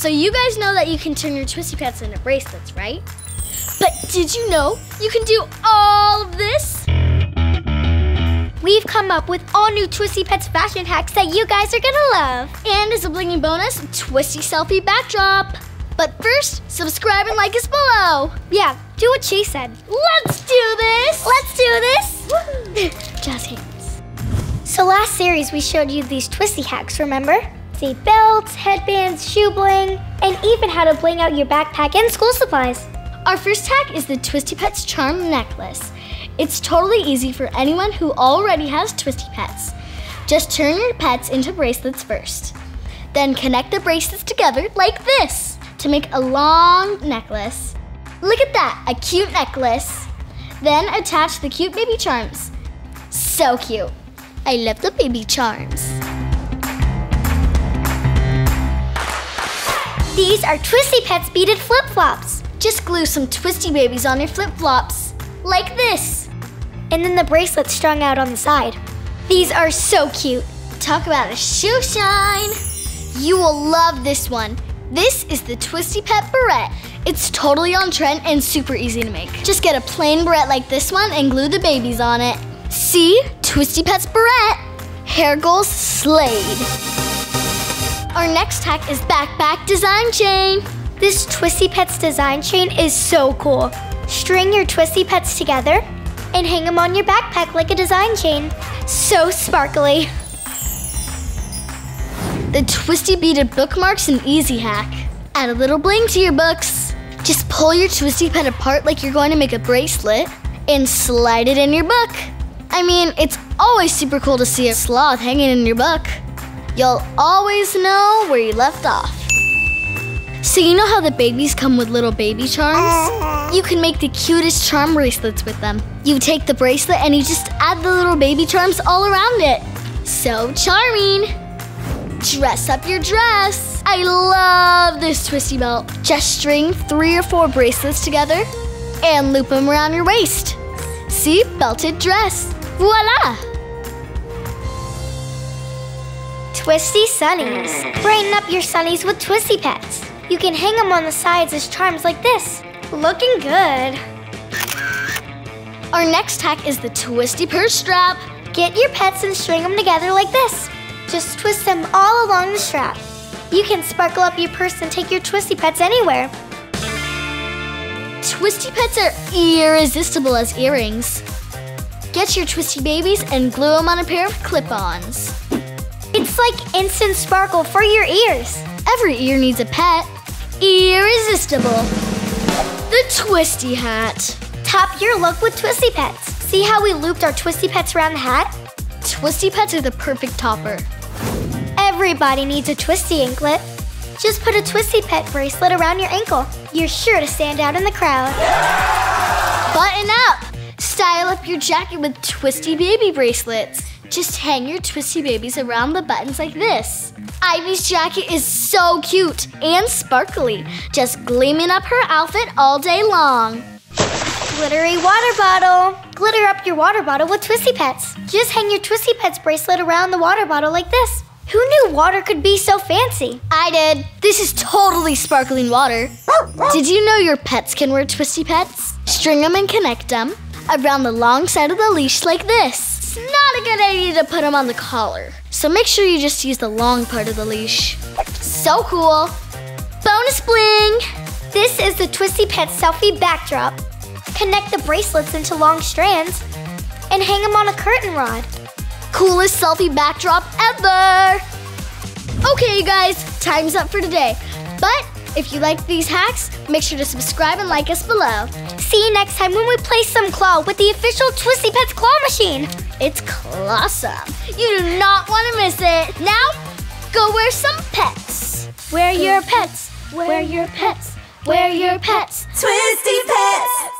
So you guys know that you can turn your twisty pats into bracelets, right? But did you know you can do all of this? We've come up with all new Twisty Pets fashion hacks that you guys are gonna love. And as a blingy bonus, twisty selfie backdrop. But first, subscribe and like us below. Yeah, do what she said. Let's do this! Let's do this! Jazz hands. So last series, we showed you these twisty hacks, remember? See, belts, headbands, shoe bling, and even how to bling out your backpack and school supplies. Our first hack is the Twisty Pets Charm Necklace. It's totally easy for anyone who already has twisty pets. Just turn your pets into bracelets first. Then connect the bracelets together like this to make a long necklace. Look at that, a cute necklace. Then attach the cute baby charms. So cute. I love the baby charms. These are Twisty Pets beaded flip-flops. Just glue some twisty babies on your flip-flops, like this. And then the bracelets strung out on the side. These are so cute. Talk about a shoe shine. You will love this one. This is the Twisty Pet Barrette. It's totally on trend and super easy to make. Just get a plain barrette like this one and glue the babies on it. See? Twisty Pet's barrette. Hair goals slayed. Our next hack is backpack design chain. This Twisty Pets design chain is so cool. String your Twisty Pets together and hang them on your backpack like a design chain. So sparkly. The twisty beaded bookmark's an easy hack. Add a little bling to your books. Just pull your Twisty Pet apart like you're going to make a bracelet and slide it in your book. I mean, it's always super cool to see a sloth hanging in your book. You'll always know where you left off. So you know how the babies come with little baby charms? You can make the cutest charm bracelets with them. You take the bracelet and you just add the little baby charms all around it. So charming. Dress up your dress. I love this twisty belt. Just string 3 or 4 bracelets together and loop them around your waist. See, belted dress. Voila. Twisty sunnies. Brighten up your sunnies with Twisty Pets. You can hang them on the sides as charms like this. Looking good. Our next hack is the twisty purse strap. Get your pets and string them together like this. Just twist them all along the strap. You can sparkle up your purse and take your Twisty Pets anywhere. Twisty Pets are irresistible as earrings. Get your twisty babies and glue them on a pair of clip-ons. It's like instant sparkle for your ears. Every ear needs a pet. Irresistible. The twisty hat. Top your look with Twisty Pets. See how we looped our Twisty Pets around the hat? Twisty Pets are the perfect topper. Everybody needs a twisty anklet. Just put a Twisty Pet bracelet around your ankle. You're sure to stand out in the crowd. Yeah! Button up. Style up your jacket with twisty baby bracelets. Just hang your twisty babies around the buttons like this. Ivy's jacket is so cute and sparkly, just gleaming up her outfit all day long. Glittery water bottle. Glitter up your water bottle with Twisty Pets. Just hang your Twisty Pets bracelet around the water bottle like this. Who knew water could be so fancy? I did. This is totally sparkling water. Did you know your pets can wear Twisty Pets? String them and connect them around the long side of the leash like this. It's not a good idea to put them on the collar, so make sure you just use the long part of the leash. So cool! Bonus bling! This is the Twisty Pet selfie backdrop. Connect the bracelets into long strands and hang them on a curtain rod. Coolest selfie backdrop ever! Okay, you guys, time's up for today. But if you like these hacks, make sure to subscribe and like us below. See you next time when we play some claw with the official Twisty Pets claw machine. It's clawsome. You do not want to miss it. Now, go wear some pets. Wear your pets. Wear your pets. Wear your pets. Twisty Pets.